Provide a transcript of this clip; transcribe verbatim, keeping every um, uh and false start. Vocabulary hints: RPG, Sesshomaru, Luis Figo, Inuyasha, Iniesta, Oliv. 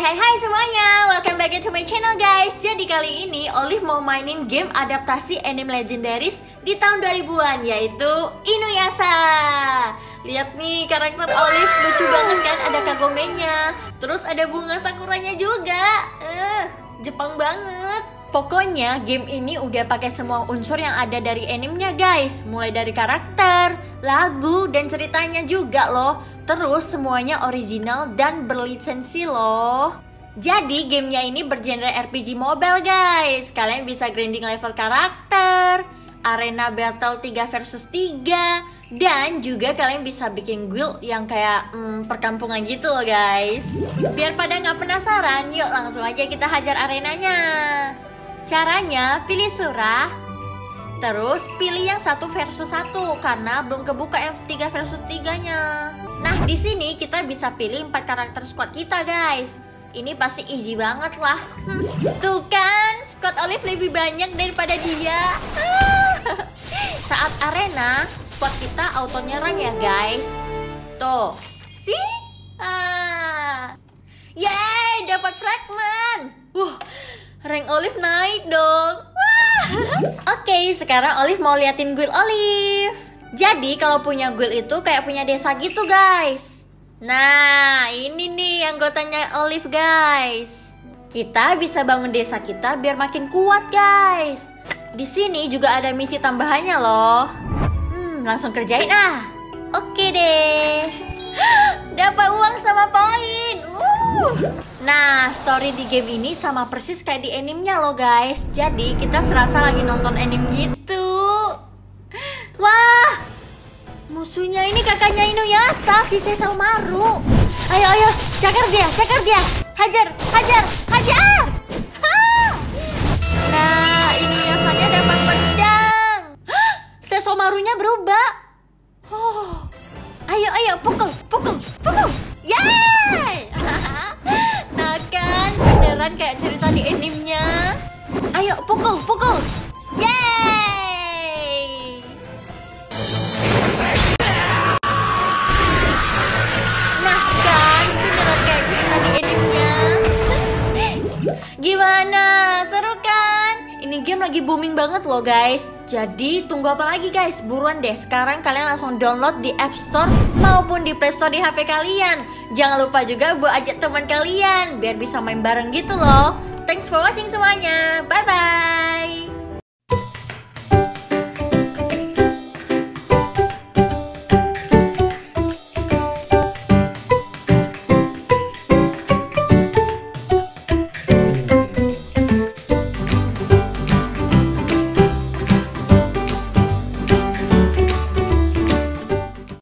Hai hai hai semuanya, welcome back to my channel guys. Jadi kali ini Olive mau mainin game adaptasi anime legendaris di tahun dua ribuan, yaitu Inuyasha. Lihat nih karakter Olive, lucu banget kan, ada Kagome-nya, terus ada bunga sakuranya juga. Eh, Jepang banget. Pokoknya game ini udah pakai semua unsur yang ada dari animenya guys. Mulai dari karakter, lagu, dan ceritanya juga loh. Terus semuanya original dan berlisensi loh. Jadi gamenya ini bergenre R P G mobile guys. Kalian bisa grinding level karakter, arena battle tiga versus tiga, dan juga kalian bisa bikin guild yang kayak hmm, perkampungan gitu loh guys. Biar pada nggak penasaran, yuk langsung aja kita hajar arenanya. Caranya pilih surah, terus pilih yang satu versus satu karena belum kebuka yang tiga versus tiga nya. Nah di sini kita bisa pilih empat karakter squad kita guys. Ini pasti easy banget lah. Hmm. Tuh kan, squad Olive lebih banyak daripada dia. Saat arena, squad kita auto nyerang ya guys. Tuh, sih, ah, yeay dapat fragment. Wah. Wow. Rank Olive naik dong. Oke, okay, sekarang Olive mau liatin guild Olive. Jadi kalau punya guild itu kayak punya desa gitu guys. Nah ini nih anggotanya Olive guys. Kita bisa bangun desa kita biar makin kuat guys. Di sini juga ada misi tambahannya loh. Hmm, langsung kerjain ah. Oke okay deh. Dapat uang sama poin. Uh. Nah, story di game ini sama persis kayak di animenya loh guys. Jadi kita serasa lagi nonton anime gitu. Wah, musuhnya ini kakaknya Inuyasha, si Sesshomaru. Ayo, ayo, cakar dia, cakar dia. Hajar, hajar, hajar. Ha! Nah, Inuyasha-nya dapat pedang. Sesshomaru-nya berubah. Oh. Ayo, ayo, pukul, pukul, pukul. Yeay! Nah kan, beneran kayak cerita di animenya. Ayo pukul, pukul. Yeay! Nah kan, beneran kayak cerita di animenya. Gimana? Seru kan? Ini game lagi booming banget loh guys. Jadi tunggu apa lagi guys? Buruan deh, sekarang kalian langsung download di App Store maupun di Play Store di H P kalian. Jangan lupa juga buat ajak teman kalian biar bisa main bareng gitu loh. Thanks for watching semuanya. Bye bye.